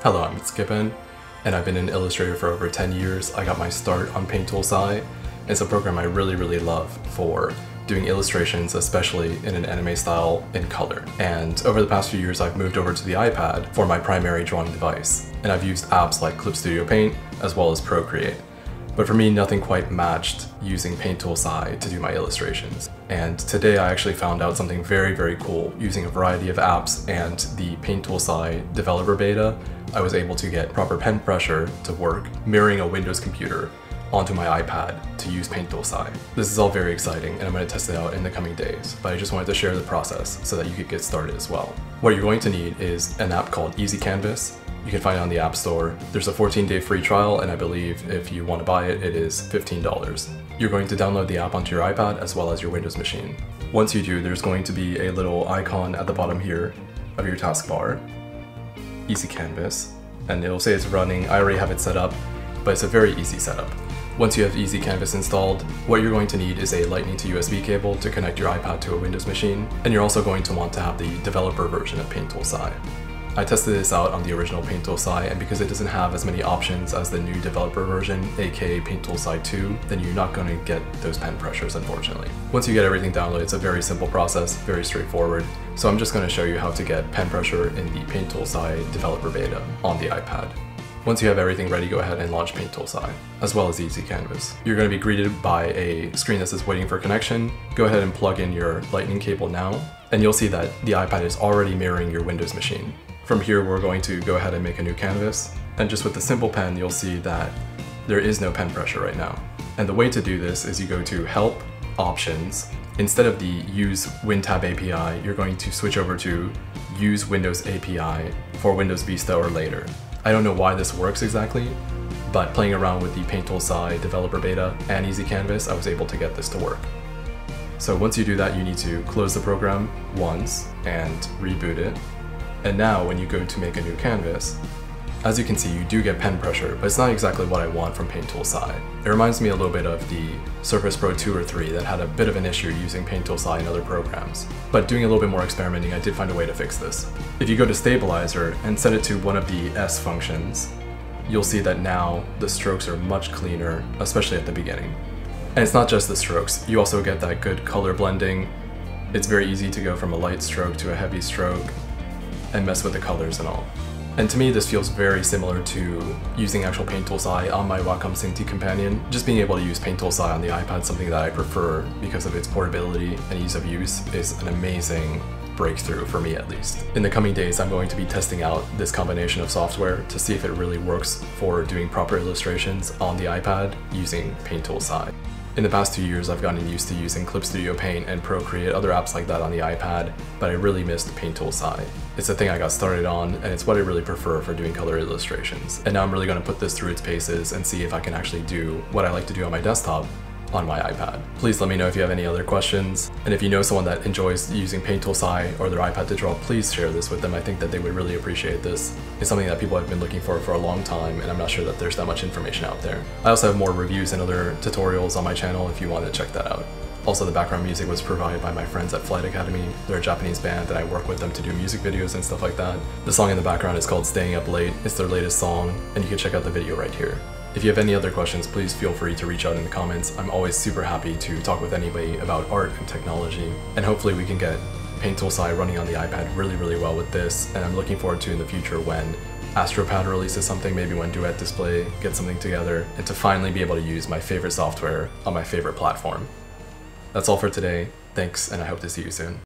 Hello, I'm tsukepen, and I've been in Illustrator for over 10 years. I got my start on Paint Tool Sai. It's a program I really love for doing illustrations, especially in an anime style in color. And over the past few years, I've moved over to the iPad for my primary drawing device. And I've used apps like Clip Studio Paint, as well as Procreate. But for me, nothing quite matched using Paint Tool Sai to do my illustrations. And today I actually found out something very cool. Using a variety of apps and the Paint Tool Sai developer beta, I was able to get proper pen pressure to work, mirroring a Windows computer onto my iPad to use Paint Tool Sai. This is all very exciting, and I'm going to test it out in the coming days, but I just wanted to share the process so that you could get started as well. What you're going to need is an app called Easy Canvas. You can find it on the App Store. There's a 14-day free trial, and I believe if you want to buy it, it is $15. You're going to download the app onto your iPad as well as your Windows machine. Once you do, there's going to be a little icon at the bottom here of your taskbar, Easy Canvas, and it'll say it's running. I already have it set up, but it's a very easy setup. Once you have Easy Canvas installed, what you're going to need is a Lightning to USB cable to connect your iPad to a Windows machine, and you're also going to want to have the developer version of Paint Tool Sai. I tested this out on the original Paint Tool Sai, and because it doesn't have as many options as the new developer version, aka Paint Tool Sai 2, then you're not going to get those pen pressures, unfortunately. Once you get everything downloaded, it's a very simple process, very straightforward, so I'm just going to show you how to get pen pressure in the Paint Tool Sai developer beta on the iPad. Once you have everything ready, go ahead and launch Paint Tool Sai, as well as Easy Canvas. You're going to be greeted by a screen that says waiting for connection. Go ahead and plug in your Lightning cable now, and you'll see that the iPad is already mirroring your Windows machine. From here, we're going to go ahead and make a new canvas, and just with the simple pen, you'll see that there is no pen pressure right now. And the way to do this is you go to Help, Options. Instead of the Use WinTab API, you're going to switch over to Use Windows API for Windows Vista or later. I don't know why this works exactly, but playing around with the Paint Tool Sai developer beta and Easy Canvas, I was able to get this to work. So once you do that, you need to close the program once and reboot it. And now when you go to make a new canvas, as you can see, you do get pen pressure, but it's not exactly what I want from Paint Tool Sai. It reminds me a little bit of the Surface Pro 2 or 3 that had a bit of an issue using Paint Tool Sai and other programs. But doing a little bit more experimenting, I did find a way to fix this. If you go to Stabilizer and set it to one of the S functions, you'll see that now the strokes are much cleaner, especially at the beginning. And it's not just the strokes, you also get that good color blending. It's very easy to go from a light stroke to a heavy stroke and mess with the colors and all. And to me, this feels very similar to using actual Paint Tool Sai on my Wacom Cintiq Companion. Just being able to use Paint Tool Sai on the iPad, something that I prefer because of its portability and ease of use, is an amazing breakthrough for me at least. In the coming days, I'm going to be testing out this combination of software to see if it really works for doing proper illustrations on the iPad using Paint Tool Sai. In the past 2 years, I've gotten used to using Clip Studio Paint and Procreate, other apps like that on the iPad, but I really missed Paint Tool Sai. It's the thing I got started on, and it's what I really prefer for doing color illustrations. And now I'm really going to put this through its paces and see if I can actually do what I like to do on my desktop on my iPad. Please let me know if you have any other questions, and if you know someone that enjoys using Paint Tool Sai or their iPad to draw, please share this with them. I think that they would really appreciate this. It's something that people have been looking for a long time, and I'm not sure that there's that much information out there. I also have more reviews and other tutorials on my channel if you want to check that out. Also, the background music was provided by my friends at Flight Academy. They're a Japanese band, and I work with them to do music videos and stuff like that. The song in the background is called Staying Up Late. It's their latest song, and you can check out the video right here. If you have any other questions, please feel free to reach out in the comments. I'm always super happy to talk with anybody about art and technology, and hopefully we can get Paint Tool Sai running on the iPad really well with this, and I'm looking forward to in the future when AstroPad releases something, maybe when Duet Display gets something together, and to finally be able to use my favorite software on my favorite platform. That's all for today. Thanks, and I hope to see you soon.